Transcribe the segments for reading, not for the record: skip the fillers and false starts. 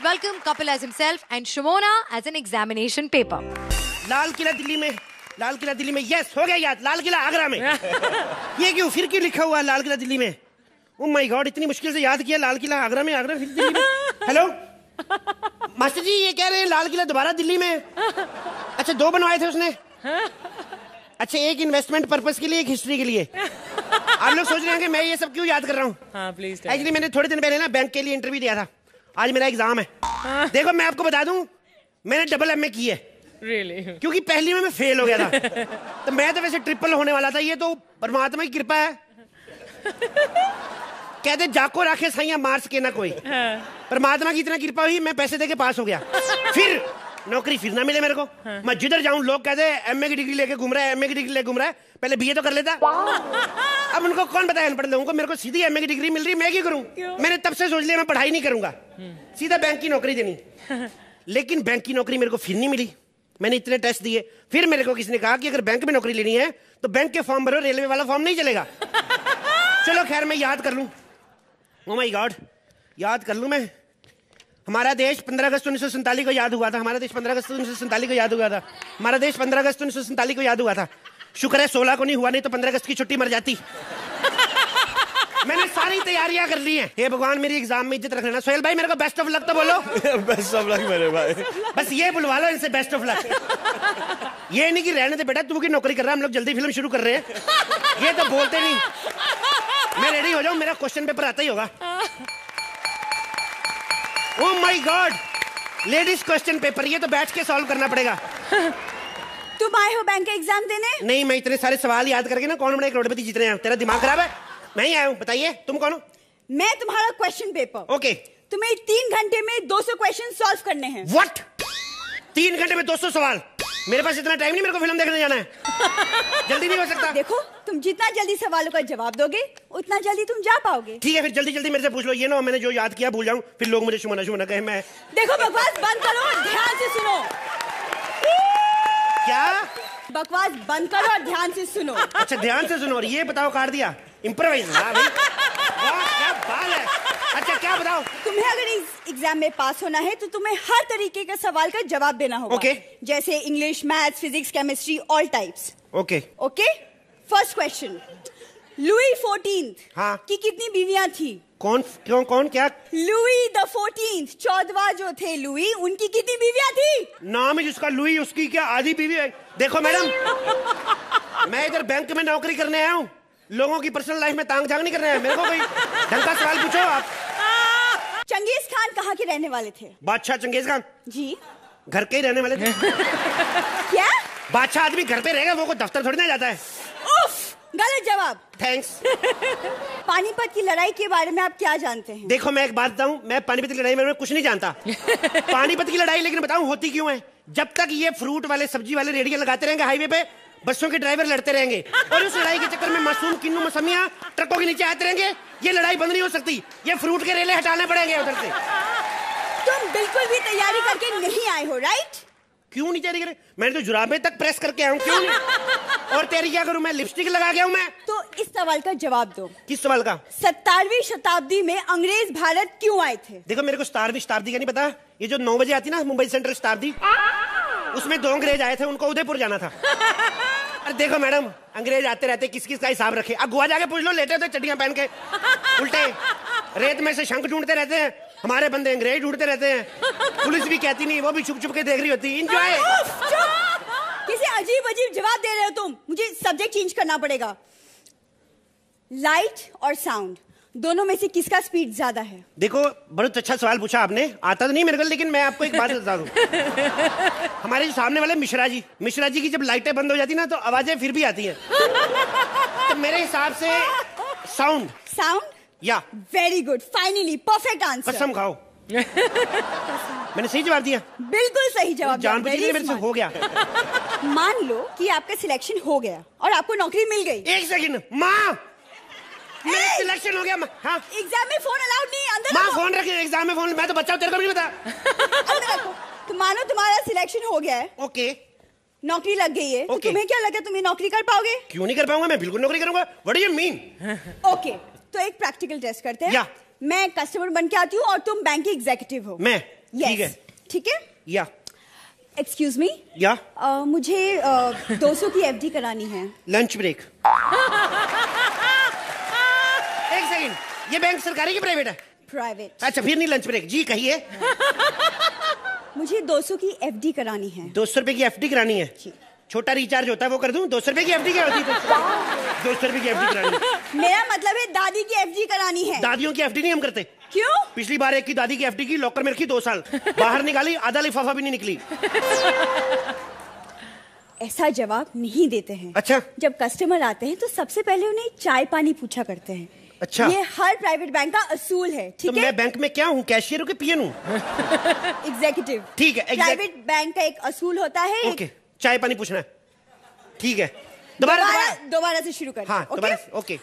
please welcome Kapil as himself and Shimona as an examination paper. Lal Kila Delhi mein. Lal Kila Delhi mein. Yes, ho gaya yaad. Lal Kila Agra mein. Ye kyun fir kyun likha hua Lal Kila Delhi mein? Oh my God, itni mushkil se yaad kiya Lal Kila Agra mein. Agra fir Delhi mein. Hello. Master ji ये कह रहे हैं लाल किला दोबारा दिल्ली में अच्छा दो बनवाए थे उसने अच्छा एक इन्वेस्टमेंट पर्पस के लिए एक हिस्ट्री के लिए आप लोग सोच रहे हैं कि मैं ये सब क्यों याद कर रहा हूँ हाँ प्लीज एक्चुअली मैंने थोड़े दिन पहले ना बैंक के लिए इंटरव्यू दिया था आज मेरा एग्जाम है हाँ। देखो मैं आपको बता दूं मैंने डबल MA की है really? क्योंकि पहली में मैं फेल हो गया था तो मैं तो वैसे ट्रिपल होने वाला था ये तो परमात्मा की कृपा है कहते जाको राखे साइया मार्स के ना कोई परमात्मा की इतना कृपा हुई मैं पैसे दे के पास हो गया फिर नौकरी फिर ना मिले मेरे को हाँ। मैं जिधर जाऊं लोग कहते हैं MA की डिग्री लेके घूम रहा है MA की डिग्री लेके घूम रहा है पहले BA तो कर लेता अब उनको कौन बताया अनपढ़ लोगों को मेरे को सीधी MA की डिग्री मिल रही मैं क्या करूँ मैंने तब से सोच लिया मैं पढ़ाई नहीं करूंगा सीधा बैंक की नौकरी देनी लेकिन बैंक की नौकरी मेरे को फिर नहीं मिली मैंने इतने टेस्ट दिए फिर मेरे को किसी ने कहा कि अगर बैंक में नौकरी लेनी है तो बैंक के फॉर्म भरो रेलवे वाला फॉर्म नहीं चलेगा चलो खैर मैं याद कर लूं ओ माय गॉड याद कर लूं मैं हमारा देश 15 अगस्त 1947 को याद हुआ था हमारा देश 15 अगस्त 1947 को याद हुआ था हमारा देश 15 अगस्त 1947 को याद हुआ था शुक्र है 16 को नहीं हुआ नहीं तो 15 अगस्त की छुट्टी मर जाती मैंने सारी तैयारियां कर ली हैं हे भगवान मेरी एग्जाम में इज्जत रख लेना सोहेल भाई मेरे को बेस्ट ऑफ लक तो बोलो बेस्ट ऑफ लक मेरे भाई बस ये बुलवा लो इनसे बेस्ट ऑफ लक ये नहीं कि रहने दे बेटा तू की नौकरी कर रहा है हम लोग जल्दी फिल्म शुरू कर रहे हैं ये तो बोलते नहीं मैं रेडी हो जाऊं मेरा क्वेश्चन पेपर आता ही होगा oh my god ladies question paper ये तो बैठ के सॉल्व करना पड़ेगा तुम आए हो बैंक के एग्जाम देने नहीं मैं इतने सारे सवाल याद करके ना कौन बड़ा करोड़पति जीत रहे हैं तेरा दिमाग खराब है मैं ही आया हूँ बताइए तुम कौन हो मैं तुम्हारा क्वेश्चन पेपर ओके तुम्हें 3 घंटे में 200 क्वेश्चन सॉल्व करने हैं व्हाट 3 घंटे में 200 सवाल मेरे पास इतना टाइम नहीं मेरे को फिल्म देखने जाना है जल्दी नहीं हो सकता देखो तुम जितना जल्दी सवालों का जवाब दोगे उतना जल्दी तुम जा पाओगे ठीक है फिर जल्दी जल्दी मेरे से पूछ लो ये ना मैंने जो याद किया भूल जाऊं फिर लोग मुझे शुमना शुमना कहे मैं देखो बकवास बंद करो और ध्यान से सुनो क्या बकवास बंद करो और ध्यान से सुनो अच्छा ध्यान से सुनो और ये बताओ काट दिया इम्प्रोवाइज अच्छा क्या बताओ तुम्हें अगर एग्जाम में पास होना है तो तुम्हें हर तरीके के सवाल का जवाब देना होगा okay. जैसे English maths physics chemistry all types okay okay first question लुई 14 हाँ की कितनी बीवियां थी कौन क्यों कौन क्या लुई द 14 14वां जो थे लुई उनकी कितनी बीवियां थी नाम है जिसका लुई उसकी क्या आधी बीवी है देखो मैडम मैं इधर बैंक में नौकरी करने आया हूँ लोगों की पर्सनल लाइफ में तांग झांग नहीं कर रहे हैं मेरे को कोई ढंग का सवाल पूछो आप चंगेज खान कहाँ के रहने वाले थे बादशाह चंगेज खान जी घर के ही रहने वाले थे क्या बादशाह आदमी घर पे रहेगा वो को दफ्तर थोड़ी ना जाता है उफ, गलत जवाब थैंक्स पानीपत की लड़ाई के बारे में आप क्या जानते हैं देखो मैं एक बात बताऊँ मैं पानीपत की लड़ाई में कुछ नहीं जानता पानीपत की लड़ाई लेकिन बताऊँ होती क्यों है जब तक ये फ्रूट वाले सब्जी वाले रेडियो लगाते रहेंगे हाईवे पे बसों के ड्राइवर लड़ते रहेंगे और उस लड़ाई के चक्कर में मासूम किन्नू मौसमिया ट्रकों के नीचे आते रहेंगे ये लड़ाई बंद नहीं हो सकती ये फ्रूट के रेले हटाने पड़ेंगे उधर से तुम बिल्कुल भी तैयारी करके नहीं आए हो राइट क्यों नहीं तैयारी करे मैंने तो जुराबे तक प्रेस करके आया हूँ क्यों नहीं और तैयारी क्या करूँ मैं लिपस्टिक लगा गया हूँ मैं तो इस सवाल का जवाब दो किस सवाल का 17वीं शताब्दी में अंग्रेज भारत क्यों आए थे देखो मेरे को 17वीं शताब्दी का नहीं पता ये जो 9 बजे आती ना मुंबई सेंट्रल शताब्दी उसमें 2 अंग्रेज आए थे उनको उदयपुर जाना था अरे देखो मैडम अंग्रेज आते रहते किस किस का हिसाब रखे अब गोवा जाके पूछ लो लेटे होते चड्डियां पहन के उल्टे रेत में से शंख ढूंढते रहते हैं हमारे बंदे अंग्रेज ढूंढते रहते हैं पुलिस भी कहती नहीं वो भी छुप छुप के देख रही होती एंजॉय किसी अजीब अजीब जवाब दे रहे हो तुम मुझे सब्जेक्ट चेंज करना पड़ेगा लाइट और साउंड दोनों में से किसका स्पीड ज्यादा है देखो बहुत अच्छा सवाल पूछा आपने आता तो नहीं मेरे को लेकिन मैं आपको एक बात बता दूं हमारे जो सामने वाले मिश्राजी की जब लाइटें बंद हो जाती ना तो आवाजें फिर भी आती हैं तो मेरे हिसाब से साउंड या very good finally perfect answer कसम खाओ मैंने सही जवाब दिया बिल्कुल सही जवाब जानबूझ के मेरे से हो गया मान लो कि आपका सिलेक्शन हो गया और आपको नौकरी मिल गई एक सेकंड माँ मेरा सिलेक्शन हो गया हाँ एग्जाम में फोन अलाउड नहीं अंदर माँ फोन रखे एग्जाम में फोन मैं तो बच्चा हूँ तेरे को नहीं पता तो मानो तुम्हारा सिलेक्शन हो गया है ओके नौकरी लग गई है तो तुम्हें क्या लगा तुम ये नौकरी कर पाओगे क्यों नहीं कर पाऊंगा मैं बिल्कुल नौकरी करूंगा what do you mean okay तो एक प्रैक्टिकल टेस्ट करते हैं मैं कस्टमर बन के आती हूँ और तुम बैंक की एग्जीक्यूटिव हो मैं Yes. ठीक है? Yeah. Excuse me? Yeah. मुझे 200 की FD करानी है. Lunch break. एक सेकंड. ये बैंक सरकारी की प्राइवेट है? Private. अच्छा फिर नहीं lunch break. जी कहिए. मुझे 200 की FD करानी है. 200 रुपए की FD करानी है? जी. छोटा रिचार्ज होता है वो कर दूं? 200 रुपए की FD क्या होती है? 200 रुपए की FD करानी है. मेरा मतलब है दादी की FD करानी है. दादियों की FD नहीं हम करते. क्यों? पिछली बार एक की दादी की FD की लॉकर में रखी 2 साल, बाहर निकाली आधा लिफाफा भी नहीं निकली. ऐसा जवाब नहीं देते हैं. अच्छा. जब कस्टमर आते हैं तो सबसे पहले उन्हें चाय पानी पूछा करते हैं. अच्छा. ये हर प्राइवेट बैंक का असूल है. ठीक है. तो मैं बैंक में क्या हूँ, कैशियर हूँ कि पीएन हूँ? एग्जीक्यूटिव. ठीक है. प्राइवेट बैंक का एक असूल होता है. चाय पानी पूछना है. ठीक है. दोबारा से शुरू करें. हाँ, दोबारा. ओके.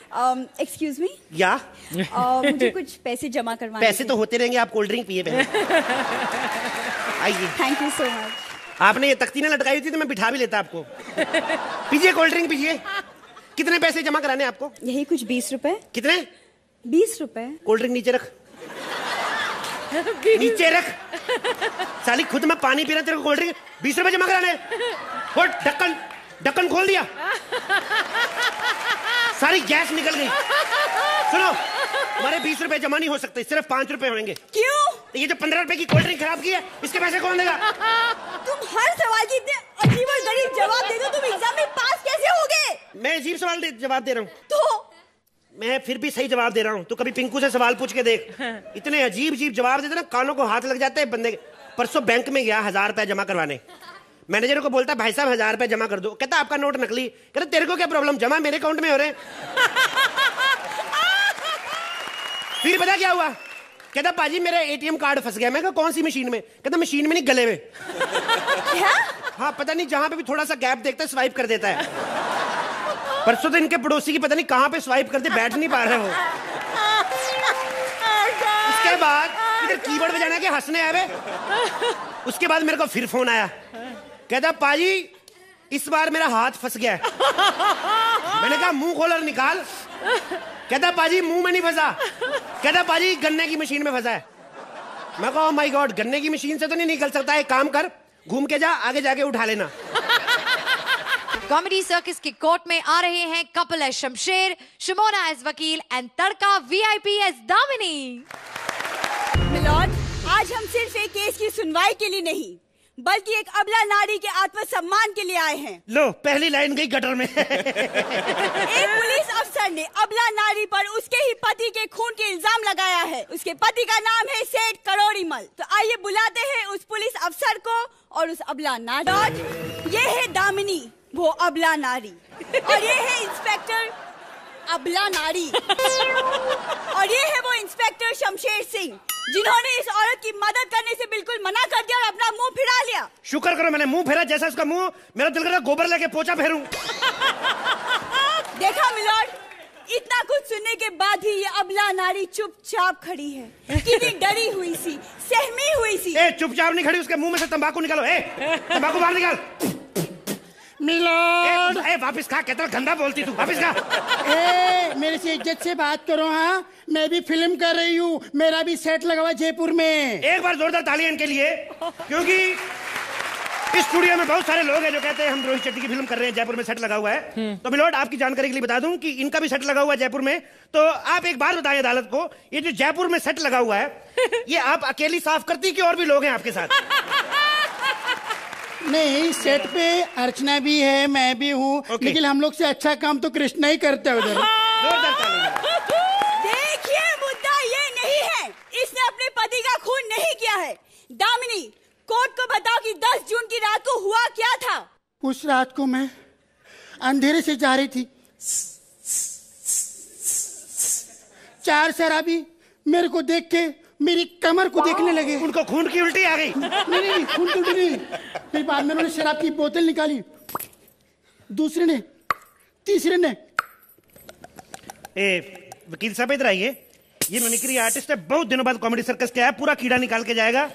Excuse me. या मुझे कुछ पैसे जमा करवाने. पैसे तो होते रहेंगे, आप कोल्ड ड्रिंक पिए पहले. आइए. Thank you so much. आपने ये तख्ती ना लटकाई थी तो मैं बिठा भी लेता आपको. पीजिए कोल्ड ड्रिंक पीजिए. कितने पैसे जमा कराने आपको? यही कुछ 20 रुपए. कितने? 20 रुपए. कोल्ड ड्रिंक नीचे रख, नीचे रख. साली खुद मैं पानी पी रहा, तेरे को कोल्ड ड्रिंक 20 रुपए जमा कराने. और ढक्कन खोल दिया, सारी गैस निकल गई. सुनो, हमारे 20 रुपए जमा नहीं हो सकते, सिर्फ 5 रुपए होंगे. क्यों? ये जो 15 रुपए की कोल्ड ड्रिंक खराब की है, इसके पैसे कौन देगा? तुम हर सवाल की इतने अजीब और गरीब जवाब देते हो, तुम एग्जाम में पास कैसे हो गए? मैं अजीब सवाल जवाब दे रहा हूँ तो मैं फिर भी सही जवाब दे रहा हूँ. तो कभी पिंकू से सवाल पूछ के देख. इतने अजीब अजीब जवाब देते ना, कानों को हाथ लग जाते हैं बंदे. परसों बैंक में गया 1000 रुपया जमा करवाने. मैनेजर को बोलता, भाई साहब 1000 रुपया जमा कर दो. कहता आपका नोट नकली. कहता तेरे को क्या प्रॉब्लम, जमा मेरे अकाउंट में हो रहे. फिर पता क्या हुआ? कहता पाजी मेरा ATM कार्ड फंस गया. मैं कहा कौन सी मशीन में? कहता मशीन में नहीं, गले में. हाँ पता नहीं, जहाँ पे भी थोड़ा सा गैप देखता है स्वाइप कर देता है. परसों तो इनके पड़ोसी की पता नहीं कहाँ पे स्वाइप करते, बैठ नहीं पा रहे हो. उसके बाद इधर कीबोर्ड बजाना के हंसने आवे. उसके बाद मेरे को फिर फोन आया. कहता पाजी इस बार मेरा हाथ फंस गया. मैंने कहा मुंह खोल और निकाल. कहता पाजी मुंह में नहीं फंसा. कहता पाजी गन्ने की मशीन में फंसा है. मैं कहा माय गॉड, गन्ने की मशीन से तो नहीं निकल सकता. एक काम कर, घूम के जा, आगे जाके उठा लेना. कॉमेडी सर्कस के कोर्ट में आ रहे हैं कपिल एस शमशेर, शिमोना एस वकील एंड तड़का VIP एस दामिनी. मिलॉर्ड, आज हम सिर्फ एक केस की सुनवाई के लिए नहीं बल्कि एक अबला नारी के आत्मसम्मान के लिए आए हैं. लो पहली लाइन गई गटर में. एक पुलिस अफसर ने अबला नारी पर उसके ही पति के खून के इल्जाम लगाया है. उसके पति का नाम है सेठ करोड़ीमल. तो आइए बुलाते हैं उस पुलिस अफसर को और उस अबला नारी. ये है दामिनी, वो अबला नारी. और ये है इंस्पेक्टर अबला नारी. और ये है वो इंस्पेक्टर शमशेर सिंह, जिन्होंने इस औरत की मदद करने से बिल्कुल मना कर दिया और अपना मुंह फिरा लिया. शुक्र करो मैंने मुंह फेरा, जैसा उसका मुंह, मेरा दिल कर रहा गोबर लेके पोछा फेरूं. देखा मिलॉर्ड, इतना कुछ सुनने के बाद ही ये अबला नारी चुपचाप खड़ी है. कितनी डरी हुई सी, सहमी हुई सी. चुपचाप नहीं खड़ी, उसके मुंह में से तंबाकू निकालो. तंबाकू बाहर निकाल. मिलॉर्ड वापस खा, कहता गंदा बोलती तू, वापस खा. मेरे से इज्जत से बात करो. हाँ मैं भी फिल्म कर रही हूँ, मेरा भी सेट लगा हुआ जयपुर में. एक बार जोरदार तालियां इनके लिए, क्योंकि इस स्टूडियो में बहुत सारे लोग हैं जो कहते हैं हम रोहित शेट्टी की फिल्म कर रहे हैं, जयपुर में सेट लगा हुआ है. तो मिलॉर्ड आपकी जानकारी के लिए बता दूं कि इनका भी सेट लगा हुआ है जयपुर में. तो आप एक बार बताएं अदालत को, ये जो जयपुर में सेट लगा हुआ है ये आप अकेली साफ करती कि और भी लोग हैं आपके साथ? नहीं, सेट पे अर्चना भी है, मैं भी हूँ. लेकिन हम लोग से अच्छा काम तो कृष्णा ही करते हैं उधर. देखिए मुद्दा ये नहीं है इसने अपने पति का खून नहीं किया है. दामिनी, कोर्ट को बताओ कि 10 जून की रात को हुआ क्या था. उस रात को मैं अंधेरे से जा रही थी. 4 शराबी मेरे को देख के मेरी कमर को देखने लगे. उनको खून की उल्टी आ गई. नहीं, खून की उल्टी नहीं. फिर बाद में उन्होंने शराब की बोतल निकाली. दूसरे ने, तीसरे ने. वकील साहब इधर आइए, ये मिमिक्री आर्टिस्ट है, बहुत दिनों बाद कॉमेडी सर्कस के आया, पूरा कीड़ा निकाल के जाएगा.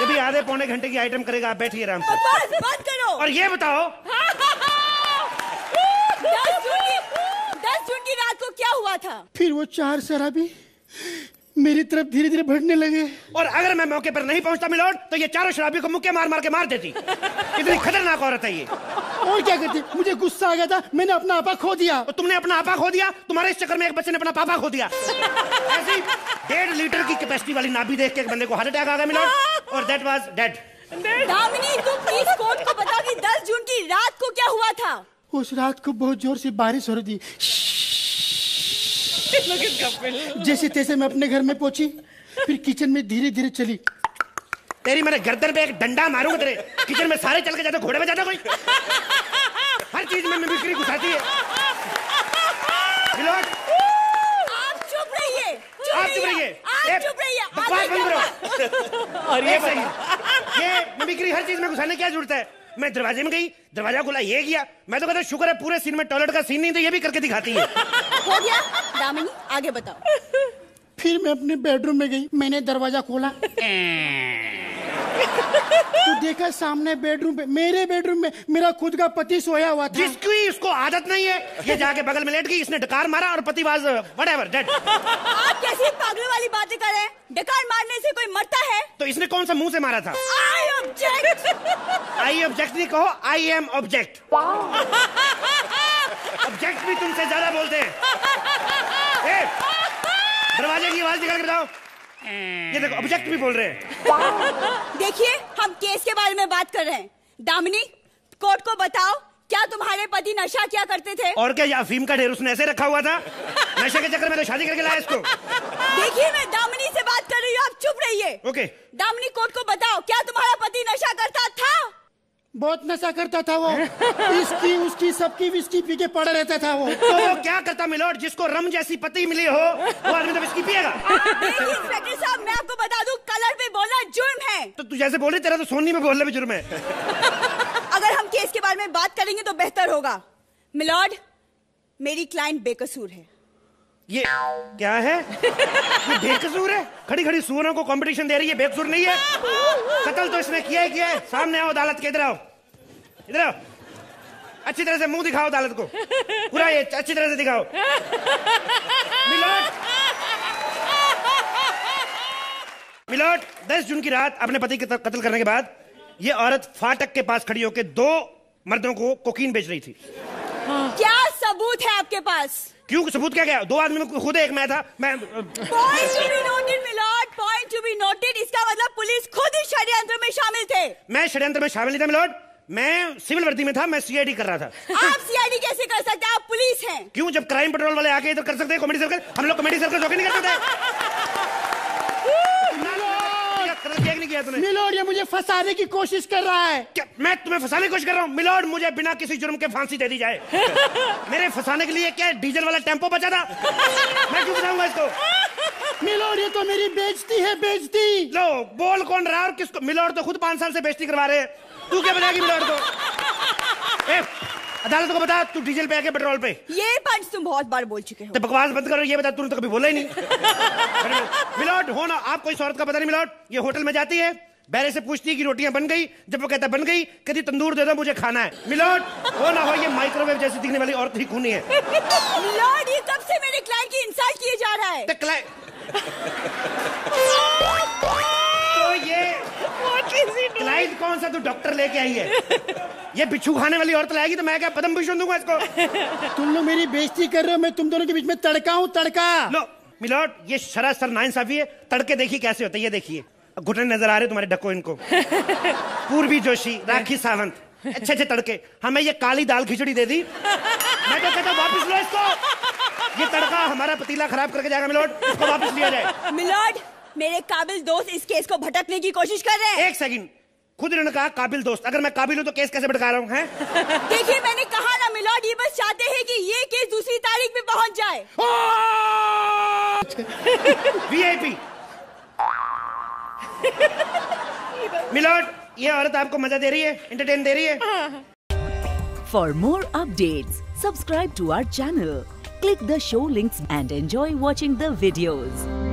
ये भी आधे पौने घंटे की आइटम करेगा, आप बैठिए आराम से. बंद करो. और ये बताओ 10 जून की रात को क्या हुआ था. फिर वो 4 शराबी मेरी तरफ धीरे धीरे बढ़ने लगे और अगर मैं मौके पर नहीं पहुंचता मिलोड तो ये चारों शराबी को मुक्के मार मार के मार देती। इतनी खतरनाक औरत है ये। और क्या करती, मुझे गुस्सा आ गया था, मैंने अपना आपा खो दिया। और तुमने अपना आपा खो दिया? तुम्हारे इस चक्कर में एक बच्चे ने अपना पापा खो दिया। ऐसी 1.5 लीटर की कैपेसिटी वाली नाभी देख के एक बंदे को हार्ट अटैक आ गया मिलोड और दैट वाज डेड। दामिनी तुम प्लीज कोर्ट को बता कि 10 जून की रात को क्या हुआ था। उस रात को बहुत जोर से बारिश हो रही थी। जैसे तैसे मैं अपने घर में पहुंची, फिर किचन में धीरे धीरे चली। तेरी मैंने गर्दन पे एक डंडा मारूंगा तेरे। किचन में सारे चल के जाते, घोड़े पे जाता कोई। हर चीज में मिमिक्री घुसाती है। आप चुप रहिए, आप चुप रहिए, आप चुप रहिए, बकवास बंद करो। और ये मिमिक्री हर चीज में घुसाने क्या जरूरत है। मैं दरवाजे में गई, दरवाजा खुला, ये गया। मैं तो कहता हूँ शुक्र है पूरे सीन में टॉयलेट का सीन नहीं, तो ये भी करके दिखाती है। हो गया दामिनी, आगे बताओ। फिर मैं अपने बेडरूम में गई, मैंने दरवाजा खोला तो देखा सामने बेडरूम पे, मेरे बेडरूम में मेरा खुद का पति सोया हुआ था। जिसकी इसको आदत नहीं है, ये जाके बगल में लेट गई, इसने डकार मारा और पतिवाज व्हाटएवर डेड। आप कैसी पागलों वाली बातें कर रहे हैं? डकार मारने से कोई मरता है? तो इसने कौन सा मुंह से मारा था? I object. आई ऑब्जेक्ट नहीं कहो, आई एम ऑब्जेक्ट। ऑब्जेक्ट भी तुमसे ज्यादा बोलते हैं। दरवाजे की आवाज निकाल के बताओ। ये देखो ऑब्जेक्ट भी बोल रहे हैं। देखिए हम केस के बारे में बात कर रहे हैं। दामिनी कोर्ट को बताओ, क्या तुम्हारे पति नशा क्या करते थे? और क्या, या अफीम का ढेर उसने ऐसे रखा हुआ था? नशे के चक्कर में तो शादी करके लाया इसको। देखिए मैं दामिनी से बात कर रही हूँ, आप चुप रहिए। ओके दामिनी कोर्ट को बताओ, क्या तुम्हारा पति नशा करता था? बहुत नशा करता था वो। इसकी उसकी सबकी विस्की पी के पड़ा रहता था वो। तो वो क्या करता मिलोड, जिसको रम जैसी पति मिली हो वो आदमी तो विस्की पिएगा। इंस्पेक्टर साहब मैं आपको बता दूं, कलर पे बोलना जुर्म है। तो तू जैसे बोले, तेरा तो सोनी में बोलना भी जुर्म है। अगर हम केस के बारे में बात करेंगे तो बेहतर होगा। मिलोड मेरी क्लाइंट बेकसूर है। ये क्या है, ये बेकसूर है? खड़ी खड़ी सुअरों को कंपटीशन दे रही है, बेकसूर नहीं है। कत्ल तो इसने किया ही किया है। सामने आओ अदालत के, इधर आओ, इधर आओ, अच्छी तरह से मुंह दिखाओ अदालत को पूरा, ये अच्छी तरह से दिखाओ। मिलोड 10 जून की रात अपने पति के कत्ल करने के बाद ये औरत फाटक के पास खड़ी होकर 2 मर्दों को कोकीन बेच रही थी। क्या सबूत है आपके पास? क्यों सबूत क्या क्या? 2 आदमी में खुद एक मैं था। मैं point to be noted milord, point to be noted. इसका मतलब पुलिस खुद इस षड्यंत्र में शामिल थे। मैं षड्यंत्र में शामिल नहीं था मिलोड, मैं सिविल वर्दी में था, मैं सीआईडी कर रहा था। आप सीआईडी कैसे कर सकते, आप पुलिस हैं। क्यों, जब क्राइम पेट्रोल वाले आके इधर कर सकते हैं कॉमेडी सर्कल, हम लोग कॉमेडी सर्कल जोके नहीं कर सकते। मिलोड ये मुझे फंसाने की कोशिश कर रहा है। क्या मैं तुम्हें फंसाने की कोशिश कर रहा हूँ? मिलोड मुझे बिना किसी जुर्म के फांसी दे दी जाए। मेरे फंसाने के लिए क्या डीजल वाला टेम्पो बचा था? मैं क्यों फंसाऊंगा इसको? मिलोड ये तो मेरी बेइज्जती है, बेइज्जती। लो बोल कौन रहा और किसको? मिलोड तो खुद 5 साल से बेइज्जती करवा रहे हैं, तू क्या बताएगी मिलोड को? अदालत को बता तू डीजल पे आके पेट्रोल पे। ये पंच तुम बहुत बार बोल चुके हो। तो बकवास बंद करो, ये बता तूने तो कभी बोला ही नहीं। मिलोड हो ना आपको इस औरत का पता नहीं मिलोड। ये होटल में जाती है, बैरे से पूछती है कि रोटियां बन गई, जब वो कहता बन गई कहती तंदूर दे दो मुझे खाना है। मिलोड हो ना हो ये माइक्रोवेव जैसी दिखने वाली औरत ही खूनी है। मिलोड ये कब से मेरे क्लाइंट की इंसल्ट किए जा रहा है। तो ये क्लाइंट कौन सा तू डॉक्टर लेके आई है? ये बिच्छू खाने वाली औरत लाएगी तो मैं क्या पद्म भूषण दूंगा इसको? तुम लोग मेरी बेइज्जती कर रहे हो, मैं तुम दोनों के बीच में तड़का हूँ, तड़का। लो मिलोड ये सरासर नाइंसाफी है। तड़के देखिए कैसे होते हैं, ये देखिए घुटने नजर आ रहे तुम्हारे, ढको इनको। पूर्वी जोशी, राखी सावंत, अच्छे अच्छे तड़के। हमें ये काली दाल खिचड़ी दे दी। मैं तो कहता हूँ वापस लो इसको, ये तड़का हमारा पतीला खराब करके जाएगा मिलोड, इसको वापस लिया जाए। मिलोड मेरे काबिल दोस्त इस केस को भटकने की कोशिश कर रहे हैं। एक सेकंड, खुद इन्होंने कहा काबिल दोस्त, अगर मैं काबिल हूँ तो केस कैसे भटका रहा हूँ? देखिए मैंने कहा ना मिलोड, ये बस चाहते हैं कि ये केस दूसरी तारीख पे पहुँच जाए। वीआईपी मिलोड ये औरत आपको मजा दे रही है, एंटरटेन दे रही है। For more updates subscribe to our channel, click the show links and enjoy watching the videos.